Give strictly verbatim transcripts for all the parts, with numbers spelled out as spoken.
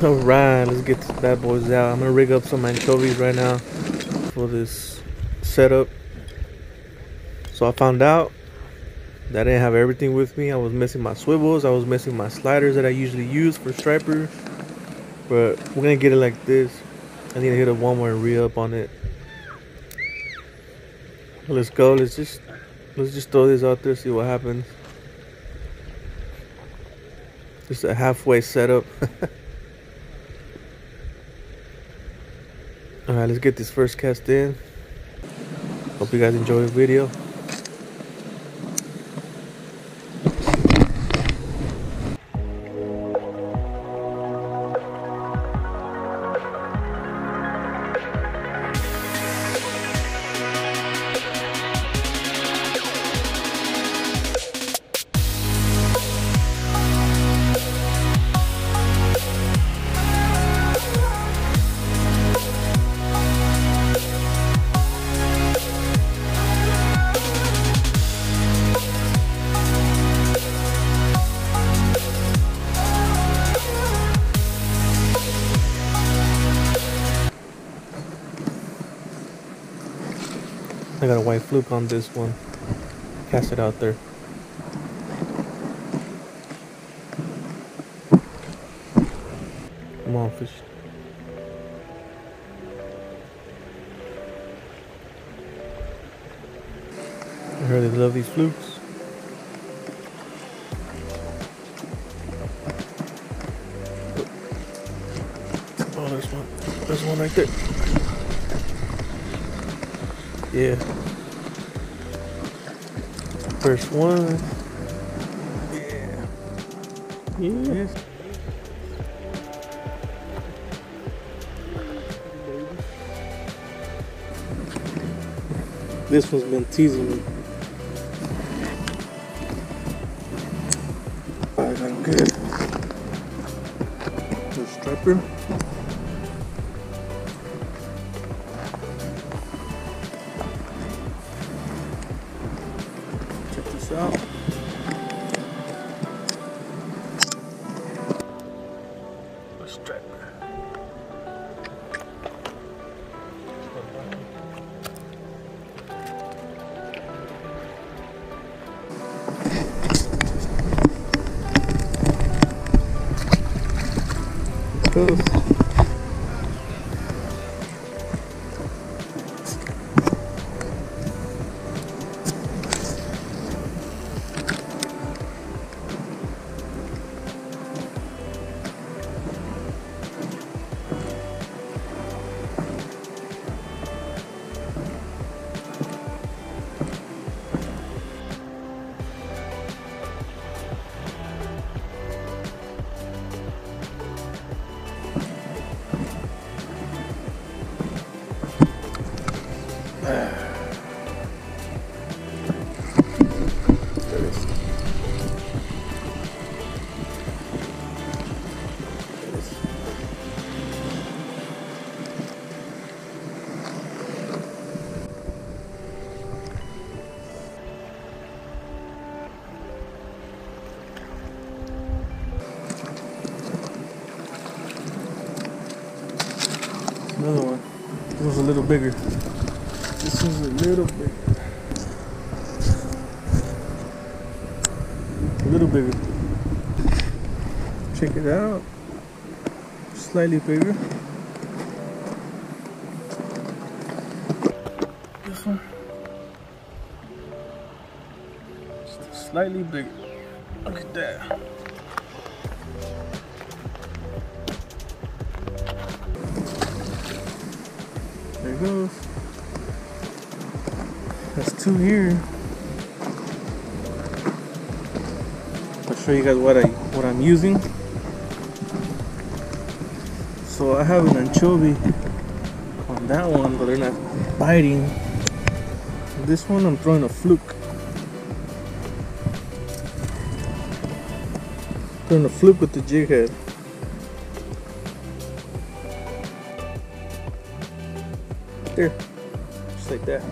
Alright, let's get these bad boys out. I'm gonna rig up some anchovies right now for this setup. So I found out that I didn't have everything with me. I was missing my swivels, I was missing my sliders that I usually use for striper. But we're gonna get it like this. I need to hit up Walmart and re-up on it. Let's go, let's just let's just throw this out there, see what happens. Just a halfway setup. Alright, let's get this first cast in. Hope you guys enjoy the video. I got a white fluke on this one. Cast it out there. Come on, fish. I heard they love these flukes. Oh, there's one. There's one right there. Yeah. First one. Yeah. Yes. This one's been teasing me. I got him good. The striper. Out. A strap. Cool. Another one. This one's a little bigger. This one's a little bigger. A little bigger. Check it out. Slightly bigger. This one. Just slightly bigger. Look at that. There it goes. That's two here. I'll show you guys what I what I'm using. So I have an anchovy on that one, but they're not biting. This one I'm throwing a fluke. Throwing a fluke with the jig head. There, just like that.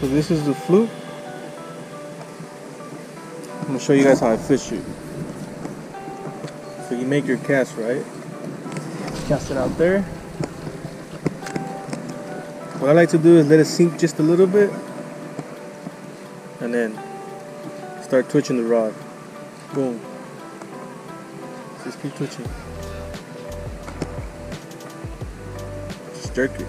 So this is the fluke. I'm gonna show you guys how I fish shoot. So you make your cast, right? Cast it out there. What I like to do is let it sink just a little bit, and then start twitching the rod. Boom. Just keep twitching. Just jerk it.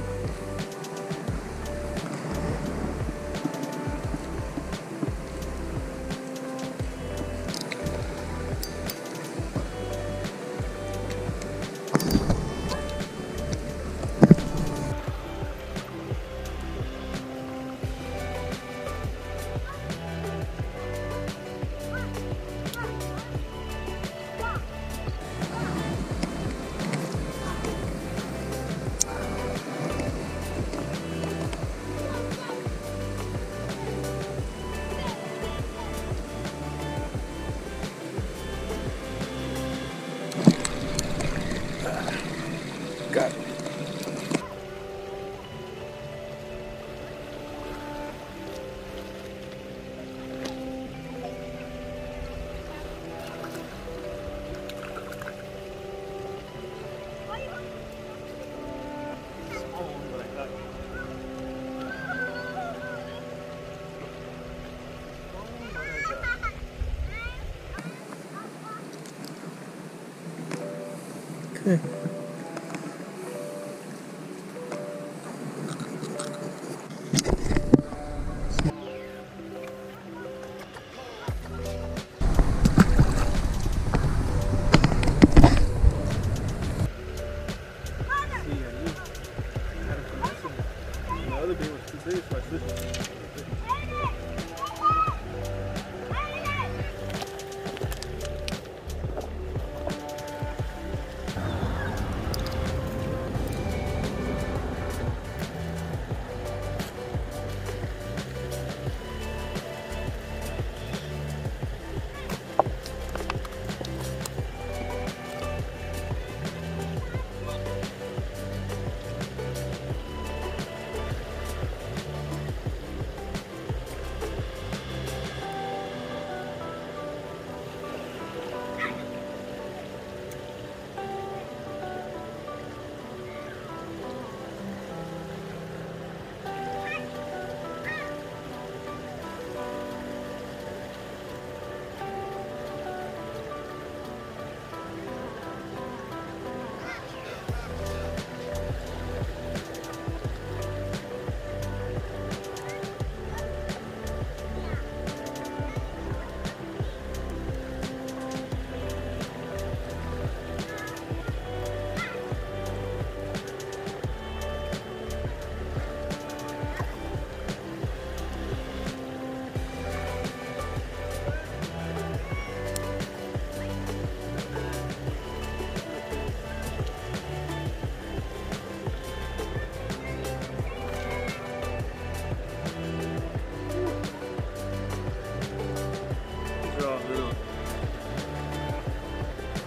Got it. Okay.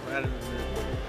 That is it.